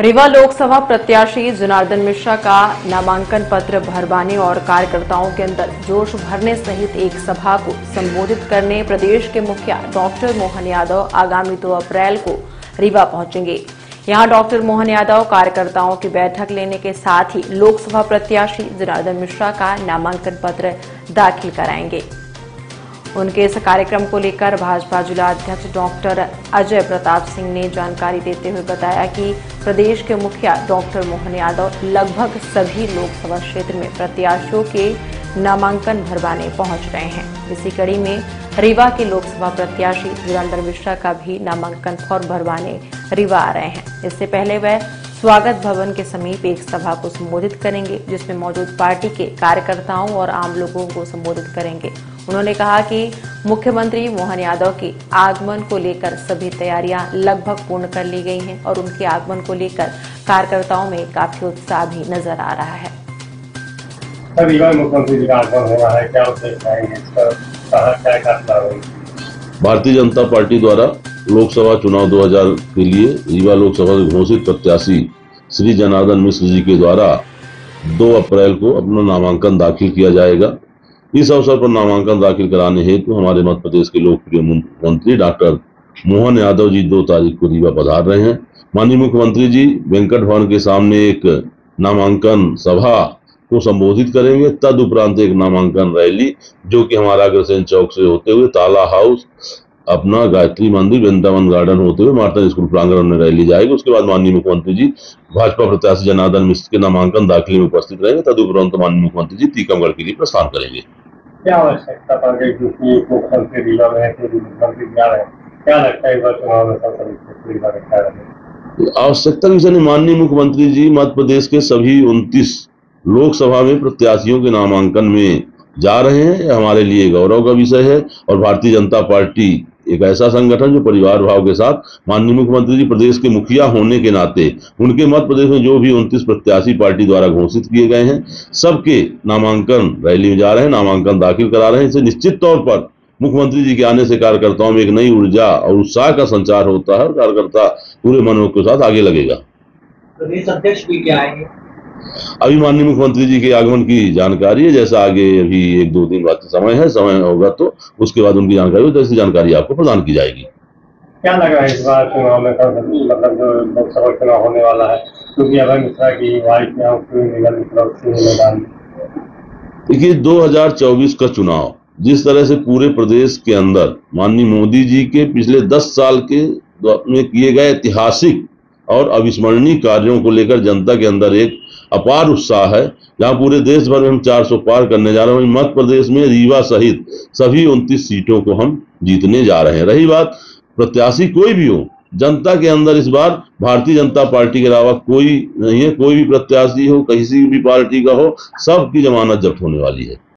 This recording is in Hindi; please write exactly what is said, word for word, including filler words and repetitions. रीवा लोकसभा प्रत्याशी जनार्दन मिश्रा का नामांकन पत्र भरवाने और कार्यकर्ताओं के अंदर जोश भरने सहित एक सभा को संबोधित करने प्रदेश के मुखिया डॉक्टर मोहन यादव आगामी दो अप्रैल को रीवा पहुंचेंगे। यहां डॉक्टर मोहन यादव कार्यकर्ताओं की बैठक लेने के साथ ही लोकसभा प्रत्याशी जनार्दन मिश्रा का नामांकन पत्र दाखिल कराएंगे। उनके इस कार्यक्रम को लेकर भाजपा जिला अध्यक्ष डॉक्टर अजय प्रताप सिंह ने जानकारी देते हुए बताया कि प्रदेश के मुखिया डॉक्टर मोहन यादव लगभग सभी लोकसभा क्षेत्र में प्रत्याशियों के नामांकन भरवाने पहुंच रहे हैं। इसी कड़ी में रीवा के लोकसभा प्रत्याशी जनार्दन मिश्रा का भी नामांकन फॉर्म भरवाने रीवा आ रहे हैं। इससे पहले वह स्वागत भवन के समीप एक सभा को संबोधित करेंगे, जिसमें मौजूद पार्टी के कार्यकर्ताओं और आम लोगों को संबोधित करेंगे। उन्होंने कहा कि मुख्यमंत्री मोहन यादव के आगमन को लेकर सभी तैयारियां लगभग पूर्ण कर ली गई हैं और उनके आगमन को लेकर कार्यकर्ताओं में काफी उत्साह भी नजर आ रहा है। भारतीय जनता पार्टी द्वारा लोकसभा चुनाव दो हज़ार के लिए रीवा लोकसभा से घोषित प्रत्याशी श्री जनार्दन मिश्र जी के द्वारा दो अप्रैल को अपना नामांकन दाखिल किया जाएगा। इस अवसर पर नामांकन दाखिल कराने हेतु हमारे मध्य प्रदेश के लोकप्रिय मंत्री डॉक्टर मोहन यादव जी दो तारीख को रीवा पधार रहे हैं। माननीय मुख्यमंत्री जी वेंकट भवन के सामने एक नामांकन सभा को संबोधित करेंगे, तदुपरांत एक नामांकन रैली जो कि हमारा अग्रसेन चौक से होते हुए ताला हाउस, अपना गायत्री मंदिर, वृंदावन गार्डन होते हुए मार्टन स्कूल प्रांगण में रैली जाएगी। उसके बाद माननीय मुख्यमंत्री जी भाजपा प्रत्याशी जनार्दन मिश्र के नामांकन दाखिले में उपस्थित रहेंगे। तदुपरांत माननीय मुख्यमंत्री जी टीकमगढ़ के लिए प्रस्थान करेंगे। क्या आवश्यकता पड़ गई क्योंकि रीवा में क्या लगता है? आवश्यकता विषय में माननीय मुख्यमंत्री जी मध्य प्रदेश के सभी उनतीस लोकसभा में प्रत्याशियों के नामांकन में जा रहे हैं। हमारे लिए गौरव का विषय है और भारतीय जनता पार्टी एक ऐसा संगठन जो परिवार भाव के साथ माननीय मुख्यमंत्री जी प्रदेश के मुखिया होने के नाते उनके मध्य प्रदेश में जो भी उनतीस प्रत्याशी पार्टी द्वारा घोषित किए गए हैं सबके नामांकन रैली में जा रहे हैं, नामांकन दाखिल करा रहे हैं। इससे निश्चित तौर पर मुख्यमंत्री जी के आने से कार्यकर्ताओं में एक नई ऊर्जा और उत्साह का संचार होता है और कार्यकर्ता पूरे मनोज के साथ आगे लगेगा। प्रदेश अध्यक्ष भी क्या आएंगे? अभी माननीय मुख्यमंत्री जी के आगमन की जानकारी है, जैसा आगे अभी एक दो दिन बाद समय है, समय होगा तो उसके बाद उनकी जानकारी हो, जैसी जानकारी आपको प्रदान की जाएगी। क्या लग रहा है इस बार चुनाव में, मतलब जो लोकसभा चुनाव होने वाला है क्योंकि अजय मिश्रा की वाइफ? देखिए दो हज़ार चौबीस का चुनाव जिस तरह से पूरे प्रदेश के अंदर माननीय मोदी जी के पिछले दस साल के में किए गए ऐतिहासिक और अविस्मरणीय कार्यों को लेकर जनता के अंदर एक अपार उत्साह है। जहाँ पूरे देश भर में हम चार सौ पार करने जा रहे हैं, मध्य प्रदेश में रीवा सहित सभी उनतीस सीटों को हम जीतने जा रहे हैं। रही बात प्रत्याशी कोई भी हो, जनता के अंदर इस बार भारतीय जनता पार्टी के अलावा कोई नहीं है। कोई भी प्रत्याशी हो, किसी भी पार्टी का हो, सबकी जमानत जब्त होने वाली है।